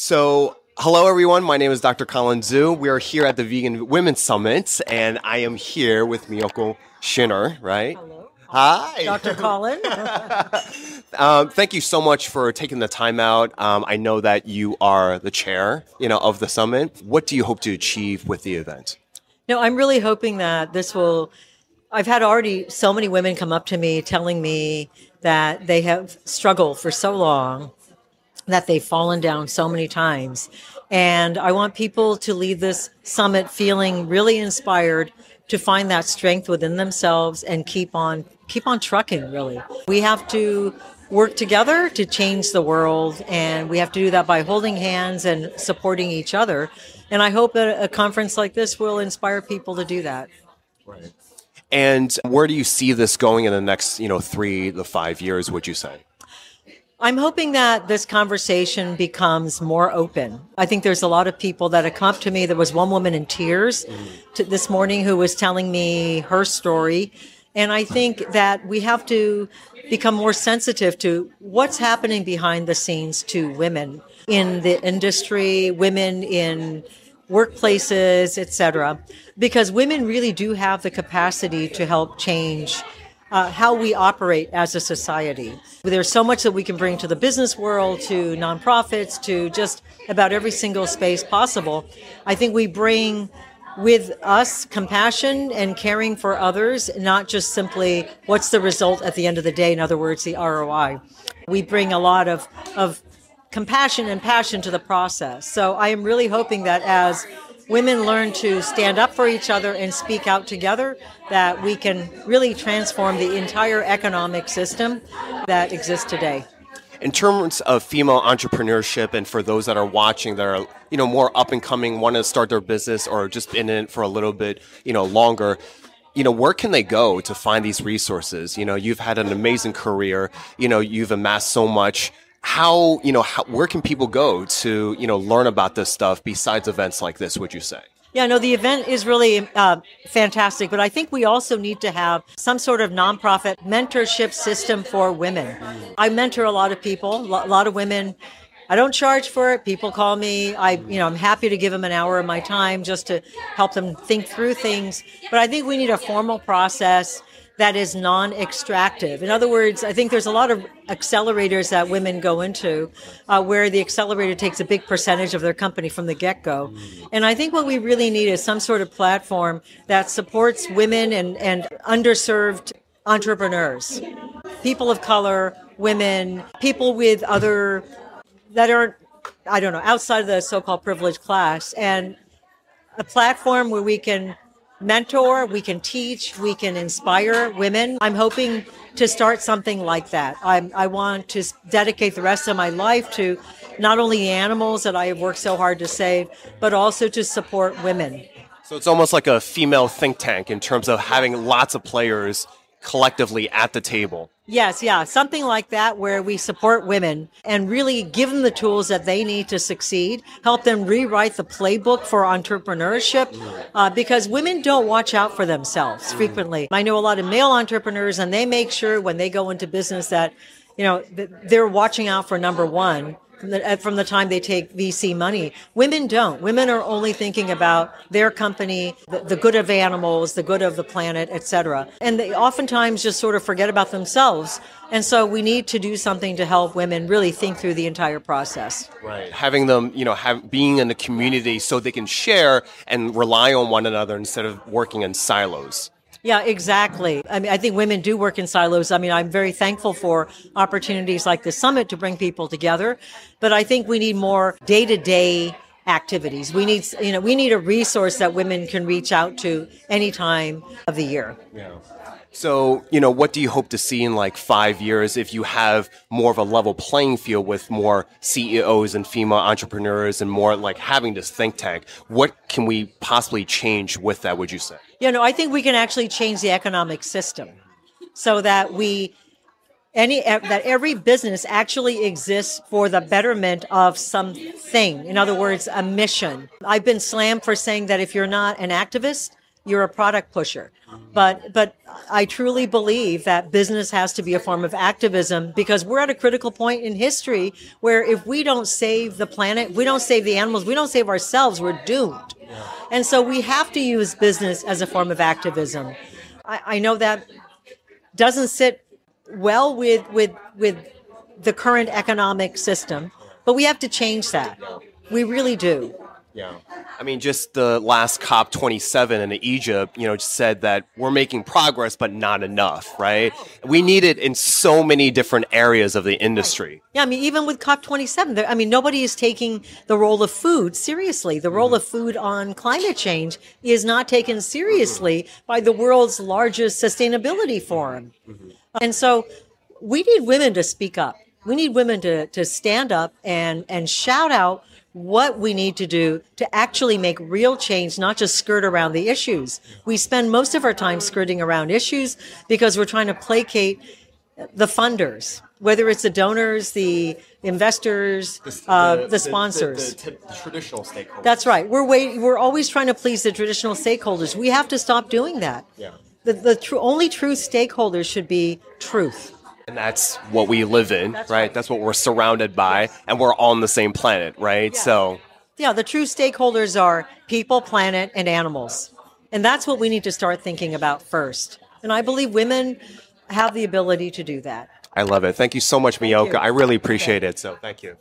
So, hello everyone, my name is Dr. Colin Zhu. We are here at the Vegan Women's Summit, and I am here with Miyoko Schinner, right? Hello. Hi. Dr. Colin. Thank you so much for taking the time out. I know that you are the chair, of the summit. What do you hope to achieve with the event? No, I'm really hoping that this will... I've had already so many women come up to me telling me that they have struggled for so long, that they've fallen down so many times. And I want people to leave this summit feeling really inspired to find that strength within themselves and keep on trucking, really. We have to work together to change the world, and we have to do that by holding hands and supporting each other. And I hope that a conference like this will inspire people to do that. Right. And where do you see this going in the next, 3 to 5 years, would you say? I'm hoping that this conversation becomes more open. I think there's a lot of people that have come to me. There was one woman in tears this morning who was telling me her story. And I think that we have to become more sensitive to what's happening behind the scenes to women in the industry, women in workplaces, etc. Because women really do have the capacity to help change how we operate as a society. There's so much that we can bring to the business world, to nonprofits, to just about every single space possible. I think we bring with us compassion and caring for others, not just simply what's the result at the end of the day, in other words, the ROI. We bring a lot of compassion and passion to the process. So I am really hoping that as women learn to stand up for each other and speak out together, that we can really transform the entire economic system that exists today. In terms of female entrepreneurship, and for those that are watching that are, more up and coming, want to start their business or just in it for a little bit, longer, where can they go to find these resources? You've had an amazing career, you've amassed so much. Where can people go to, learn about this stuff besides events like this, would you say? Yeah, no, the event is really fantastic, but I think we also need to have some sort of nonprofit mentorship system for women. I mentor a lot of people, a lot of women. I don't charge for it. People call me. I'm happy to give them an hour of my time just to help them think through things. But I think we need a formal process that is non-extractive. In other words, I think there's a lot of accelerators that women go into where the accelerator takes a big percentage of their company from the get-go. And I think what we really need is some sort of platform that supports women and underserved entrepreneurs, people of color, women, people with other, that aren't, I don't know, outside of the so-called privileged class, and a platform where we can mentor, we can teach, we can inspire women. I'm hoping to start something like that. I want to dedicate the rest of my life to not only the animals that I have worked so hard to save, but also to support women. So it's almost like a female think tank in terms of having lots of players collectively at the table. Yes, yeah, something like that where we support women and really give them the tools that they need to succeed, help them rewrite the playbook for entrepreneurship, because women don't watch out for themselves frequently. I know a lot of male entrepreneurs, and they make sure when they go into business that, they're watching out for number one from the time they take VC money. Women don't. Women are only thinking about their company, the good of animals, the good of the planet, etc. And they oftentimes just sort of forget about themselves. And so we need to do something to help women really think through the entire process. Right. Having them, being in the community so they can share and rely on one another instead of working in silos. Yeah, exactly. I mean, I think women do work in silos. I mean, I'm very thankful for opportunities like the summit to bring people together, but I think we need more day-to-day activities. We need a resource that women can reach out to any time of the year. Yeah. So, what do you hope to see in like 5 years if you have more of a level playing field with more CEOs and female entrepreneurs and more like having this think tank? What can we possibly change with that, would you say? Yeah, no, I think we can actually change the economic system so that every business actually exists for the betterment of something. In other words, a mission. I've been slammed for saying that if you're not an activist, you're a product pusher. But I truly believe that business has to be a form of activism, because we're at a critical point in history where if we don't save the planet, we don't save the animals, we don't save ourselves, we're doomed. And so we have to use business as a form of activism. I know that doesn't sit well with the current economic system, but we have to change that. We really do. Yeah. I mean, just the last COP27 in Egypt, said that we're making progress, but not enough, right? We need it in so many different areas of the industry. Right. Yeah, I mean, even with COP27, nobody is taking the role of food seriously. The role of food on climate change is not taken seriously by the world's largest sustainability forum. And so we need women to speak up. We need women to stand up and shout out what we need to do to actually make real change, not just skirt around the issues. We spend most of our time skirting around issues because we're trying to placate the funders, whether it's the donors, the investors, the sponsors. The traditional stakeholders. That's right. We're always trying to please the traditional stakeholders. We have to stop doing that. Yeah. The only true stakeholders should be truth. And that's what we live in, right? That's what we're surrounded by, and we're on the same planet, right? Yeah. So, yeah, the true stakeholders are people, planet, and animals. And that's what we need to start thinking about first. And I believe women have the ability to do that. I love it. Thank you so much, Miyoko. I really appreciate it. So thank you.